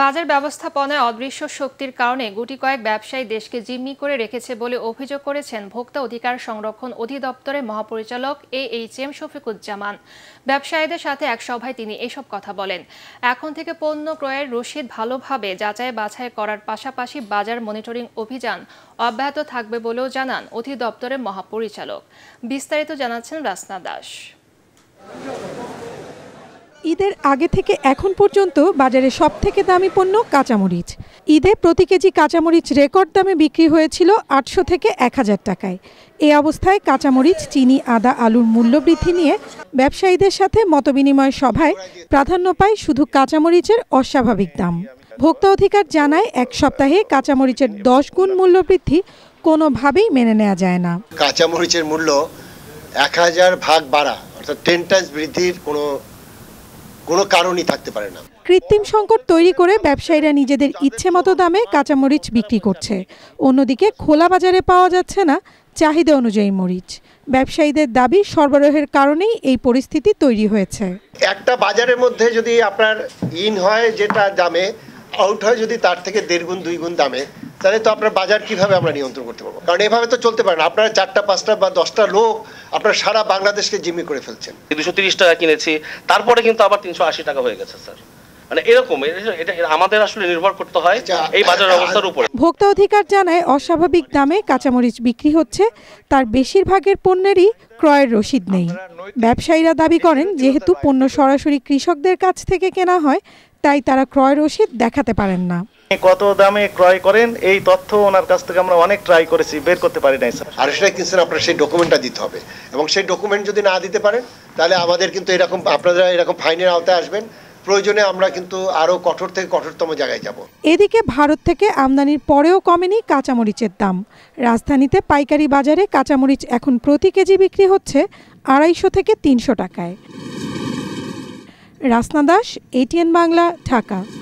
বাজার ব্যবস্থাপনায় অদৃশ্য শক্তির কারণে গুটি কয়েক ব্যবসায়ী দেশকে জিম্মি করে রেখেছে বলে অভিযোগ করেছেন ভোক্তা অধিকার সংরক্ষণ অধিদপ্তরের মহাপরিচালক এএইচএম শফিকুজ্জামান। ব্যবসায়ীদের সাথে এক সভায় তিনি এসব কথা বলেন। এখন থেকে পণ্য ক্রয়ের রসিদ ভালোভাবে যাচাই বাছাই করার পাশাপাশি বাজার মনিটরিং অভিযান অব্যাহত থাকবে বলেও জানান অধিদপ্তরের মহাপরিচালক। বিস্তারিত জানাচ্ছেন রাসনা দাস। ঈদের আগে থেকে এখন পর্যন্ত বাজারে সবথেকে দামি পণ্য কাঁচামরিচ। ঈদে প্রতি কেজি কাঁচামরিচ রেকর্ড দামে বিক্রি হয়েছিল ৮০০ থেকে ১০০০ টাকায়। এ অবস্থায় কাঁচামরিচ, চিনি, আদা, আলুর মূল্য বৃদ্ধি নিয়ে ব্যবসায়ীদের সাথে মতবিনিময় সভায় প্রাধান্য পায় শুধু কাঁচামরিচের অস্বাভাবিক দাম। ভোক্তা অধিকার জানায়, এক সপ্তাহে কাঁচামরিচের ১০ গুণ মূল্য বৃদ্ধি কোনোভাবেই মেনে নেওয়া যায় না। কাঁচামরিচের মূল্য ১০০০ ভাগ বাড়া, অর্থাৎ 10 টাইমস বৃদ্ধির কোনো কারণই থাকতে পারে না। কৃত্রিম সংকট তৈরি করে ব্যবসায়ীরা নিজেদের ইচ্ছে মতো দামে কাঁচামরিচ বিক্রি করছে। অন্যদিকে খোলা বাজারে পাওয়া যাচ্ছে না চাহিদা অনুযায়ী মরিচ। ব্যবসায়ীদের দাবি, সরবরাহের কারণেই এই পরিস্থিতি তৈরি হয়েছে। একটা বাজারের মধ্যে যদি আপনার ইন হয় যেটা দামে, আউট হয় যদি তার থেকে ১.৫ গুণ ২ গুণ দামে, তাহলে তো আপনার বাজার কিভাবে আমরা নিয়ন্ত্রণ করতে পারবো? কারণ এভাবে তো চলতে পারে না। আপনারা ৪টা ৫টা বা ১০টা লোক আপনারা সারা বাংলাদেশকে জিম্মি করে ফেলছেন। ২৩০ টাকা কিনেছি, তারপরে কিন্তু আবার ৩৮০ টাকা হয়ে গেছে স্যার। মানে এরকম এটা আমাদের আসলে নির্ভর করতে হয় এই বাজারের অবস্থার উপরে। ভোক্তা অধিকার জানায়, অস্বাভাবিক দামে কাঁচামরিচ বিক্রি হচ্ছে, তার বেশিরভাগের পণ্যেরই ক্রয়ের রসিদ নেই। ব্যবসায়ীরা দাবি করেন, যেহেতু পণ্য সরাসরি কৃষকদের কাছ থেকে কেনা হয়, তাই তারা ক্রয় রসিদ দেখাতে পারেন না। কত দামে ক্রয় করেন এই তথ্য ওনার কাছ থেকে আমরা অনেক ট্রাই করেছি, বের করতে পারি নাই স্যার। আর সেটা কিন্তু আপনারা সেই ডকুমেন্টটা দিতে হবে, এবং সেই ডকুমেন্ট যদি না দিতে পারেন তাহলে আমাদের কিন্তু এরকম আপনারা এরকম ফাইনের আওতায় আসবেন। প্রয়োজনে আমরা কিন্তু আরো কঠোর থেকে কঠোরতম জায়গায় যাব। এদিকে ভারত থেকে আমদানির পরেও কমেনি কাঁচামরিচের দাম। রাজধানীতে পাইকারি বাজারে কাঁচামরিচ এখন প্রতি কেজি বিক্রি হচ্ছে ২৫০ থেকে ৩০০ টাকায়। রাসনা দাস, এটিএন বাংলা, ঢাকা।